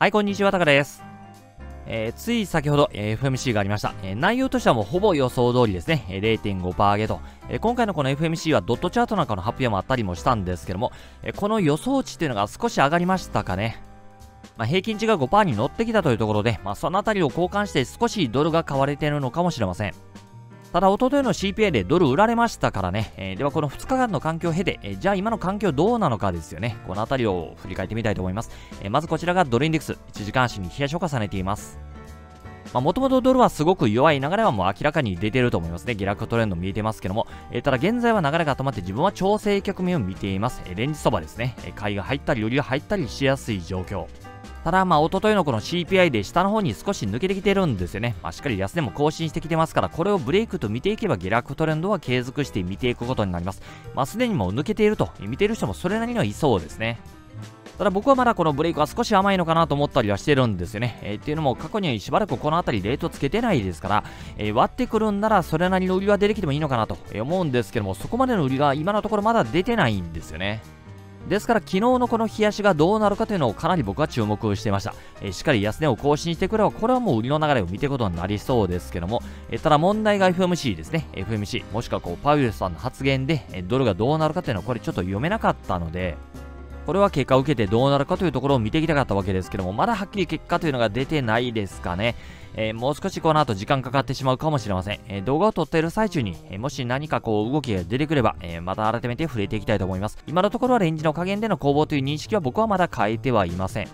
はい、こんにちは、タカです。つい先ほど FMC がありました。内容としてはもうほぼ予想通りですね。0.5% 上げと。今回のこの FMC はドットチャートなんかの発表もあったりもしたんですけども、この予想値っていうのが少し上がりましたかね。平均値が 5% に乗ってきたというところで、そのあたりを交換して少しドルが買われているのかもしれません。ただ、おとといの CPI でドル売られましたからね。では、この2日間の環境を経て、じゃあ今の環境どうなのかですよね。このあたりを振り返ってみたいと思います。まずこちらがドルインデックス、1時間足に冷やしを重ねています。もともとドルはすごく弱い流れはもう明らかに出ていると思いますね。下落トレンド見えてますけども、ただ現在は流れが止まって自分は調整局面を見ています。レンジそばですね。買いが入ったり、売りが入ったりしやすい状況。ただ、おとといのこの CPI で下の方に少し抜けてきてるんですよね。しっかり安値も更新してきてますから、これをブレイクと見ていけば下落トレンドは継続して見ていくことになります。すでにもう抜けていると、見ている人もそれなりにはいそうですね。ただ僕はまだこのブレイクは少し甘いのかなと思ったりはしてるんですよね。っていうのも過去にしばらくこの辺りレートつけてないですから、割ってくるんならそれなりの売りは出てきてもいいのかなと思うんですけども、そこまでの売りが今のところまだ出てないんですよね。ですから昨日のこの冷やしがどうなるかというのをかなり僕は注目していました。しっかり安値を更新してくれば、これはもう売りの流れを見ていくことになりそうですけども、ただ問題が FMC ですね。FMC、もしくはパウエルさんの発言で、ドルがどうなるかというのはこれちょっと読めなかったので、これは結果を受けてどうなるかというところを見ていきたかったわけですけども、まだはっきり結果というのが出てないですかね。もう少しこの後時間かかってしまうかもしれません。動画を撮っている最中に、もし何かこう動きが出てくれば、また改めて触れていきたいと思います。今のところはレンジの下限での攻防という認識は僕はまだ変えてはいません。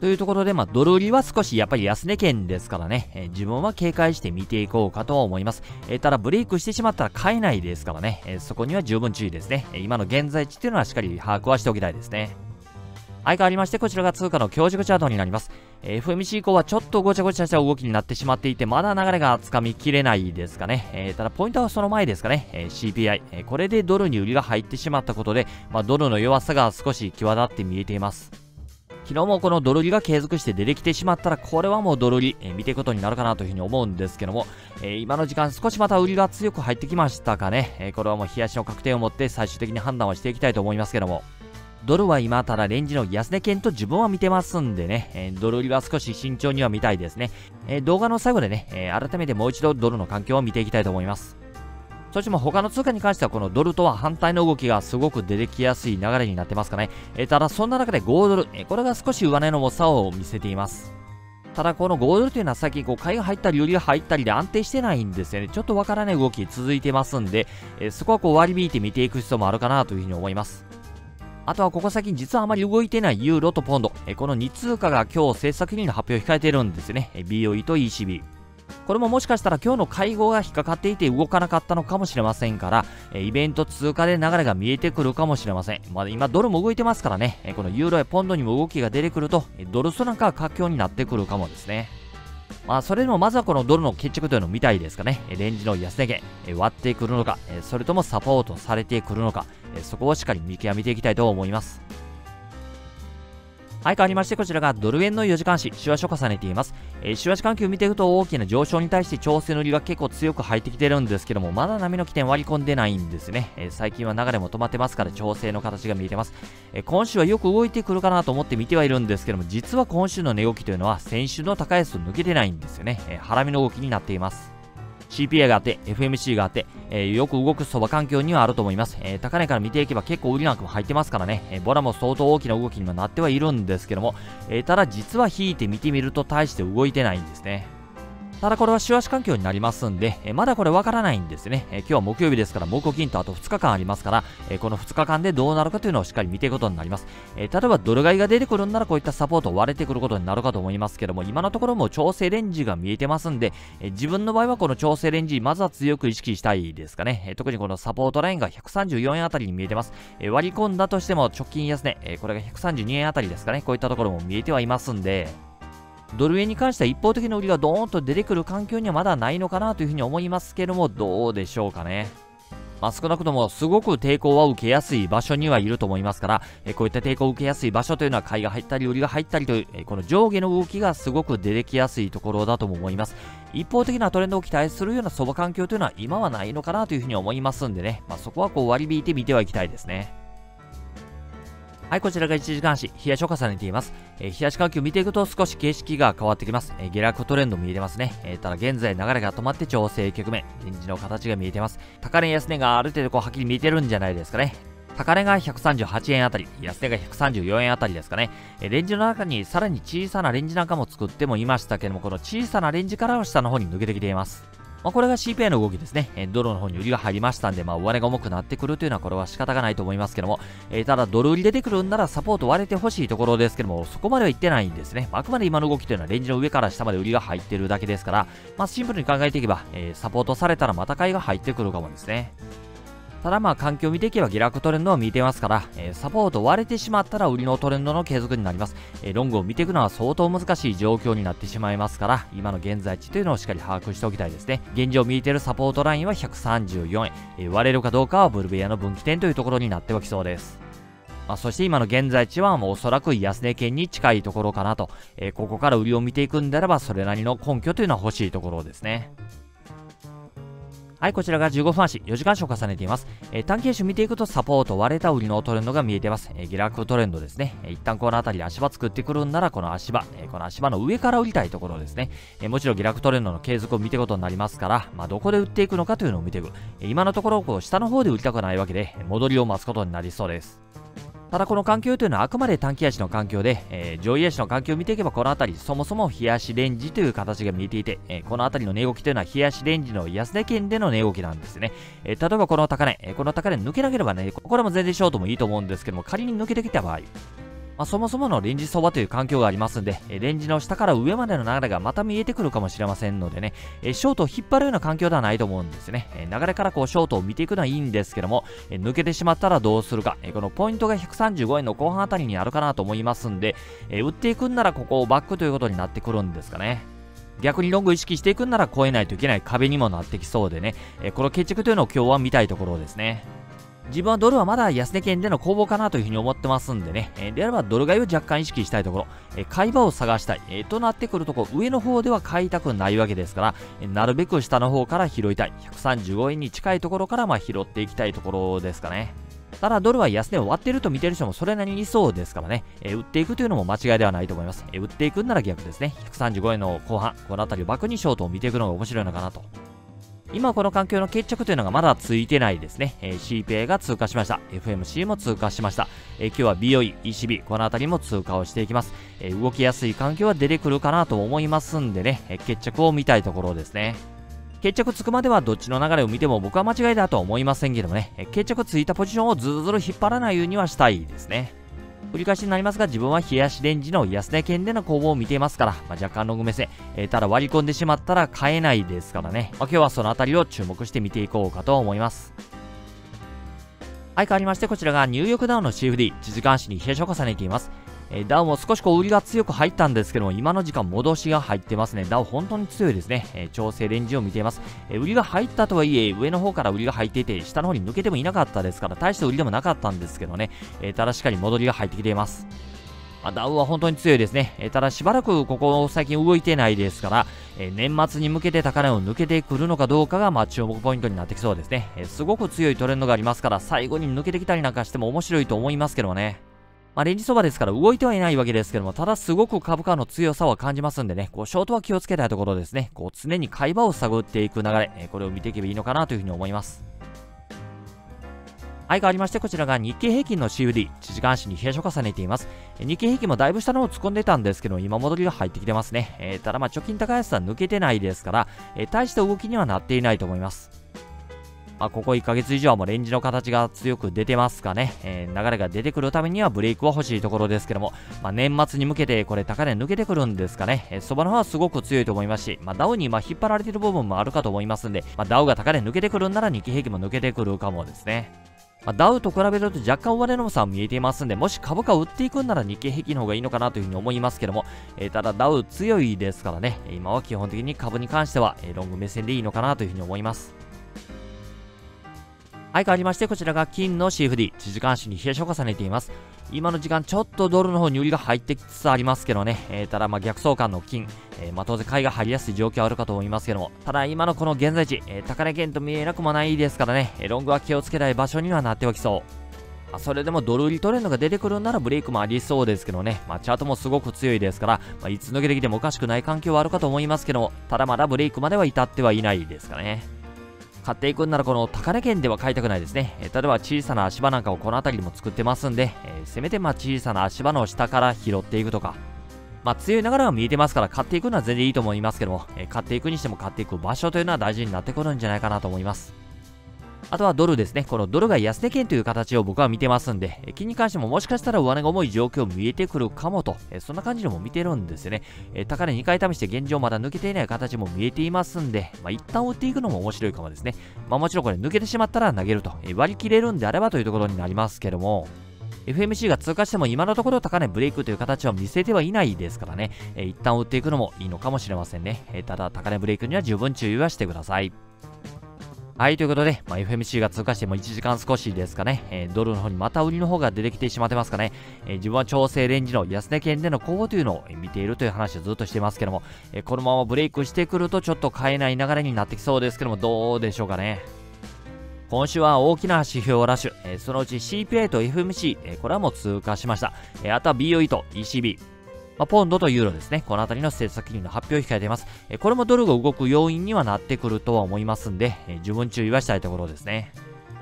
というところで、ドル売りは少しやっぱり安値圏ですからね、自分は警戒して見ていこうかとは思います。ただブレイクしてしまったら買えないですからね、そこには十分注意ですね。今の現在地っていうのはしっかり把握はしておきたいですね。相変わりまして、こちらが通貨の強弱チャートになります。FMC 以降はちょっとごちゃごちゃした動きになってしまっていて、まだ流れがつかみきれないですかね。ただポイントはその前ですかね。CPI、これでドルに売りが入ってしまったことで、ドルの弱さが少し際立って見えています。昨日もこのドル売りが継続して出てきてしまったら、これはもうドル売り、見ていくことになるかなというふうに思うんですけども、今の時間少しまた売りが強く入ってきましたかね。これはもう冷やしの確定を持って最終的に判断はしていきたいと思いますけども、ドルは今ただレンジの安値圏と自分は見てますんでね、ドル売りは少し慎重には見たいですね。動画の最後でね、改めてもう一度ドルの環境を見ていきたいと思います。そしても他の通貨に関してはこのドルとは反対の動きがすごく出てきやすい流れになってますかね。ただそんな中で5ドル、これが少し上値の差を見せています。ただこの5ドルというのは最近買いが入ったり売りが入ったりで安定してないんですよね。ちょっとわからない動き続いてますんで、そこは割り引いて見ていく必要もあるかなというふうに思います。あとはここ最近実はあまり動いてないユーロとポンド。この2通貨が今日政策金利の発表を控えているんですよね。BOE と ECB。これももしかしたら今日の会合が引っかかっていて動かなかったのかもしれませんから、イベント通過で流れが見えてくるかもしれません。今ドルも動いてますからね、このユーロやポンドにも動きが出てくると、ドルスなんかは活況になってくるかもですね。それでもまずはこのドルの決着というのを見たいですかね。レンジの安値圏、割ってくるのか、それともサポートされてくるのか、そこをしっかり見極めていきたいと思います。はい、変わりまして、こちらがドル円の4時間足、週足を重ねています。週足環境を見ていくと大きな上昇に対して調整の売りが結構強く入ってきてるんですけども、まだ波の起点割り込んでないんですね。最近は流れも止まってますから調整の形が見えてます。今週はよく動いてくるかなと思って見てはいるんですけども、実は今週の値動きというのは先週の高安を抜けてないんですよね。腹見の動きになっています。CPI があって、FMC があって、よく動く相場環境にはあると思います。高値から見ていけば結構売りなんかも入ってますからね、ボラも相当大きな動きにはなってはいるんですけども、ただ実は引いて見てみると大して動いてないんですね。ただこれは週足環境になりますんで、まだこれわからないんですね。今日は木曜日ですから、木金とあと2日間ありますから、この2日間でどうなるかというのをしっかり見ていくことになります。例えばドル買いが出てくるんならこういったサポートを割れてくることになるかと思いますけども、今のところもう調整レンジが見えてますんで、自分の場合はこの調整レンジ、まずは強く意識したいですかね。特にこのサポートラインが134円あたりに見えてます。割り込んだとしても直近安値、これが132円あたりですかね。こういったところも見えてはいますんで、ドル円に関しては一方的な売りがドーンと出てくる環境にはまだないのかなというふうに思いますけども、どうでしょうかね。少なくともすごく抵抗は受けやすい場所にはいると思いますから、こういった抵抗を受けやすい場所というのは買いが入ったり売りが入ったりという、この上下の動きがすごく出てきやすいところだとも思います。一方的なトレンドを期待するような相場環境というのは今はないのかなというふうに思いますんでね、そこは割り引いてみてはいきたいですね。はい、こちらが1時間足、冷やしを重ねています。冷やし環境を見ていくと少し形式が変わってきます。下落トレンド見えてますね。ただ現在流れが止まって調整局面、レンジの形が見えてます。高値安値がある程度こうはっきり見えてるんじゃないですかね。高値が138円あたり、安値が134円あたりですかね。レンジの中にさらに小さなレンジなんかも作ってもいましたけども、この小さなレンジからは下の方に抜けてきています。まあ、これが CPI の動きですね。ドルの方に売りが入りましたんで、まあ、上値が重くなってくるというのはこれは仕方がないと思いますけども、ただドル売り出てくるんならサポート割れてほしいところですけども、そこまでは行ってないんですね。まあ、あくまで今の動きというのはレンジの上から下まで売りが入ってるだけですから、まあ、シンプルに考えていけば、サポートされたらまた買いが入ってくるかもですね。ただまあ環境を見ていけば下落トレンドを見てますから、サポート割れてしまったら売りのトレンドの継続になります。ロングを見ていくのは相当難しい状況になってしまいますから、今の現在地というのをしっかり把握しておきたいですね。現状見えているサポートラインは134円。割れるかどうかはブルベアの分岐点というところになってはきそうです。まあ、そして今の現在地はもうおそらく安値圏に近いところかなと。ここから売りを見ていくんであればそれなりの根拠というのは欲しいところですね。はい、こちらが15分足、4時間足を重ねています。短期足見ていくとサポート割れた売りのトレンドが見えています。下落トレンドですね。一旦この辺りで足場作ってくるんならこの足場、の上から売りたいところですね。もちろん下落トレンドの継続を見ていくことになりますから、まあ、どこで売っていくのかというのを見ていく。今のところこう下の方で売りたくないわけで、戻りを待つことになりそうです。ただこの環境というのはあくまで短期足の環境で、上位足の環境を見ていけばこの辺りそもそも冷やしレンジという形が見えていて、この辺りの値動きというのは冷やしレンジの安値圏での値動きなんですね。例えばこの高値抜けなければね、これも全然ショートもいいと思うんですけども、仮に抜けてきた場合、まあ、そもそものレンジ相場という環境がありますんで、レンジの下から上までの流れがまた見えてくるかもしれませんのでね、ショートを引っ張るような環境ではないと思うんですね。流れからこうショートを見ていくのはいいんですけども、抜けてしまったらどうするか、このポイントが135円の後半あたりにあるかなと思いますんで、売っていくんならここをバックということになってくるんですかね。逆にロング意識していくんなら超えないといけない壁にもなってきそうでね、この決着というのを今日は見たいところですね。自分はドルはまだ安値圏での攻防かなというふうに思ってますんでね。であればドル買いを若干意識したいところ、買い場を探したい、となってくるとこ上の方では買いたくないわけですから、なるべく下の方から拾いたい。135円に近いところからまあ拾っていきたいところですかね。ただドルは安値を割っていると見ている人もそれなりにいそうですからね。売っていくというのも間違いではないと思います。売っていくんなら逆ですね。135円の後半、この辺りをバックにショートを見ていくのが面白いのかなと。今この環境の決着というのがまだついてないですね。CPI が通過しました。FMC も通過しました。今日は BOE、ECB、この辺りも通過をしていきます。動きやすい環境は出てくるかなと思いますんでね、決着を見たいところですね。決着つくまではどっちの流れを見ても僕は間違いだとは思いませんけどもね、決着ついたポジションをずるずる引っ張らないようにはしたいですね。繰り返しになりますが、自分は冷やしレンジの安値圏での攻防を見ていますから、まあ、若干ロング目線、ただ割り込んでしまったら買えないですからね、まあ、今日はそのあたりを注目して見ていこうかと思います。はい、変わりましてこちらがニューヨークダウの CFD、1時間足に冷やしを重ねています。ダウも少しこう売りが強く入ったんですけども、今の時間戻しが入ってますね。ダウ本当に強いですね。調整レンジを見ています。売りが入ったとはいえ、上の方から売りが入っていて、下の方に抜けてもいなかったですから、大して売りでもなかったんですけどね。ただしっかり戻りが入ってきています。ダウは本当に強いですね。ただしばらくここ最近動いてないですから、年末に向けて高値を抜けてくるのかどうかがまあ注目ポイントになってきそうですね。すごく強いトレンドがありますから、最後に抜けてきたりなんかしても面白いと思いますけどもね。まあレンジそばですから動いてはいないわけですけども、ただすごく株価の強さは感じますんでね、こうショートは気をつけたいところですね。こう常に買い場を探っていく流れ、これを見ていけばいいのかなというふうに思います。はい、変わりましてこちらが日経平均の CFD、1時間足に冷やしを重ねています。日経平均もだいぶ下の方突っ込んでたんですけど、今戻りが入ってきてますね。ただまあ貯金高安は抜けてないですから、大した動きにはなっていないと思います。まあここ1ヶ月以上はもうレンジの形が強く出てますかね。流れが出てくるためにはブレイクは欲しいところですけども、まあ、年末に向けてこれ高値抜けてくるんですかね。そばの方はすごく強いと思いますし、まあ、ダウにまあ引っ張られてる部分もあるかと思いますんで、まあ、ダウが高値抜けてくるんなら日経平均も抜けてくるかもですね。まあ、ダウと比べると若干上値の差は見えていますんで、もし株価を売っていくんなら日経平均の方がいいのかなというふうに思いますけども、ただダウ強いですからね、今は基本的に株に関してはロング目線でいいのかなというふうに思います。はい、変わりまして、こちらが金の CFD、1時間足に冷やしを重ねています。今の時間、ちょっとドルの方に売りが入ってきつつありますけどね、ただまあ逆相関の金、まあ当然買いが入りやすい状況はあるかと思いますけども、ただ今のこの現在地、高値圏と見えなくもないですからね、ロングは気をつけたい場所にはなっておきそう。それでもドル売りトレンドが出てくるならブレイクもありそうですけどね、チャートもすごく強いですから、いつ抜けてきてもおかしくない環境はあるかと思いますけども、ただまだブレイクまでは至ってはいないですかね。買っていくんならこの高値圏では買いたくないですね。例えば小さな足場なんかをこの辺りでも作ってますんで、せめて小さな足場の下から拾っていくとか、強い流れは見えてますから買っていくのは全然いいと思いますけども、買っていくにしても買っていく場所というのは大事になってくるんじゃないかなと思います。あとはドルですね。このドルが安値圏という形を僕は見てますんで、金に関してももしかしたら上値が重い状況見えてくるかもと、そんな感じでも見てるんですよね。高値2回試して現状まだ抜けていない形も見えていますんで、一旦売っていくのも面白いかもですね。もちろんこれ抜けてしまったら投げると、割り切れるんであればというところになりますけども、FMC が通過しても今のところ高値ブレイクという形は見せてはいないですからね、一旦売っていくのもいいのかもしれませんね。ただ高値ブレイクには十分注意はしてください。はい、ということで、FMC が通過しても1時間少しですかね、ドルの方にまた売りの方が出てきてしまってますかね、自分は調整レンジの安値圏での攻防というのを見ているという話をずっとしてますけども、このままブレイクしてくるとちょっと買えない流れになってきそうですけども、どうでしょうかね。今週は大きな指標ラッシュ、そのうち CPI と FMC、これはもう通過しました。あとは BOE と ECB、ポンドとユーロですね。このあたりの政策金利の発表を控えています。これもドルが動く要因にはなってくるとは思いますんで、十分注意はしたいところですね。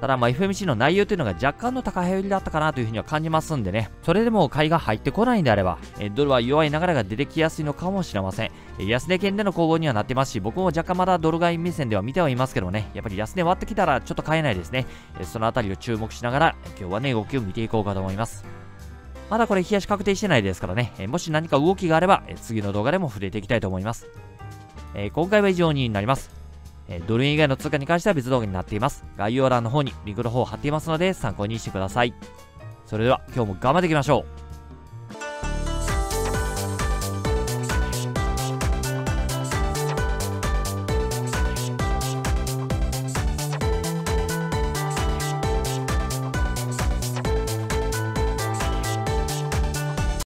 ただFMC の内容というのが若干の高偏りだったかなというふうには感じますんでね、それでも買いが入ってこないんであれば、ドルは弱い流れが出てきやすいのかもしれません。安値圏での攻防にはなってますし、僕も若干まだドル買い目線では見てはいますけどもね、やっぱり安値割ってきたらちょっと買えないですね。そのあたりを注目しながら、今日はね、動きを見ていこうかと思います。まだこれ冷やし確定してないですからね、もし何か動きがあれば、次の動画でも触れていきたいと思います。今回は以上になります。ドル円以外の通貨に関しては別動画になっています。概要欄の方にリンクの方を貼っていますので参考にしてください。それでは今日も頑張っていきましょう。